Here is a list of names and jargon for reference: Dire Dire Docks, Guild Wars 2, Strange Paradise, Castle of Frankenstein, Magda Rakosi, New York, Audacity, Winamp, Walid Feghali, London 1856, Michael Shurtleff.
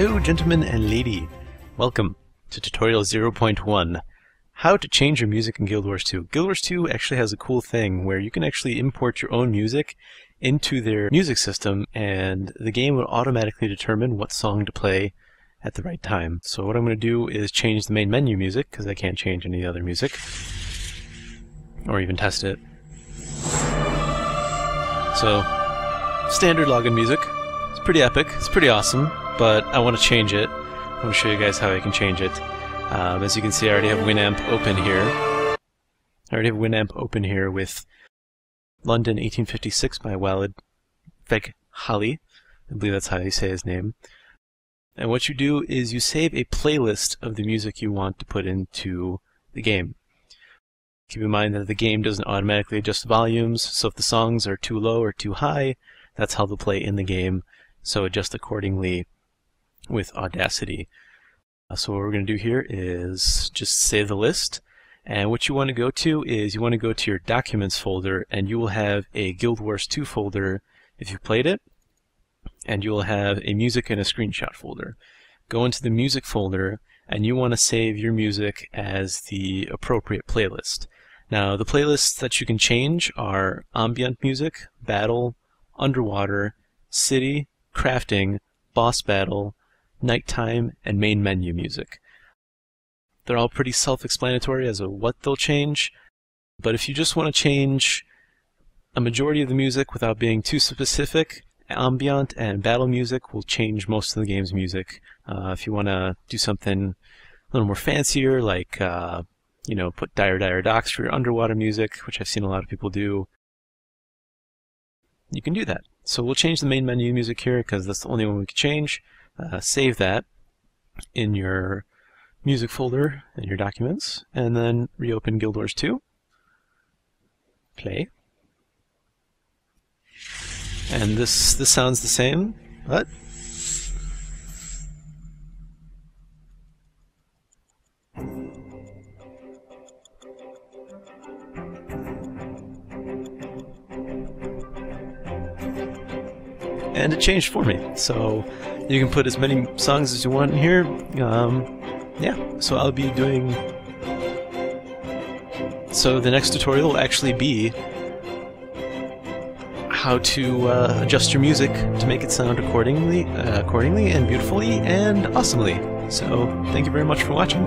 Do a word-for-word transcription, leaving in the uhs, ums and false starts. Hello, gentlemen and lady. Welcome to tutorial zero point one, how to change your music in Guild Wars two. Guild Wars two actually has a cool thing where you can actually import your own music into their music system, and the game will automatically determine what song to play at the right time. So what I'm going to do is change the main menu music, because I can't change any other music, or even test it. So, standard login music. It's pretty epic, it's pretty awesome, but I want to change it. I'm going to show you guys how I can change it. Um, as you can see, I already have Winamp open here. I already have Winamp open here with London eighteen fifty-six by Walid Feghali. I believe that's how you say his name. And what you do is you save a playlist of the music you want to put into the game. Keep in mind that the game doesn't automatically adjust the volumes, so if the songs are too low or too high, that's how they'll play in the game, so adjust accordingly with Audacity. Uh, so what we're going to do here is just save the list, and what you want to go to is you want to go to your Documents folder, and you will have a Guild Wars two folder if you played it, and you'll have a Music and a Screenshot folder. Go into the Music folder, and you want to save your music as the appropriate playlist. Now, the playlists that you can change are ambient music, battle, underwater, city, crafting, boss battle, nighttime, and main menu music. They're all pretty self-explanatory as to what they'll change, but if you just want to change a majority of the music without being too specific, ambient and battle music will change most of the game's music. Uh, if you want to do something a little more fancier, like, uh, you know, put Dire Dire Docks for your underwater music, which I've seen a lot of people do, you can do that. So we'll change the main menu music here, because that's the only one we can change. Uh, save that in your music folder and your documents, and then reopen Guild Wars two. Play. And this, this sounds the same, but and it changed for me. So you can put as many songs as you want in here. Um, yeah, so I'll be doing... So the next tutorial will actually be how to uh, adjust your music to make it sound accordingly, uh, accordingly and beautifully and awesomely. So, thank you very much for watching.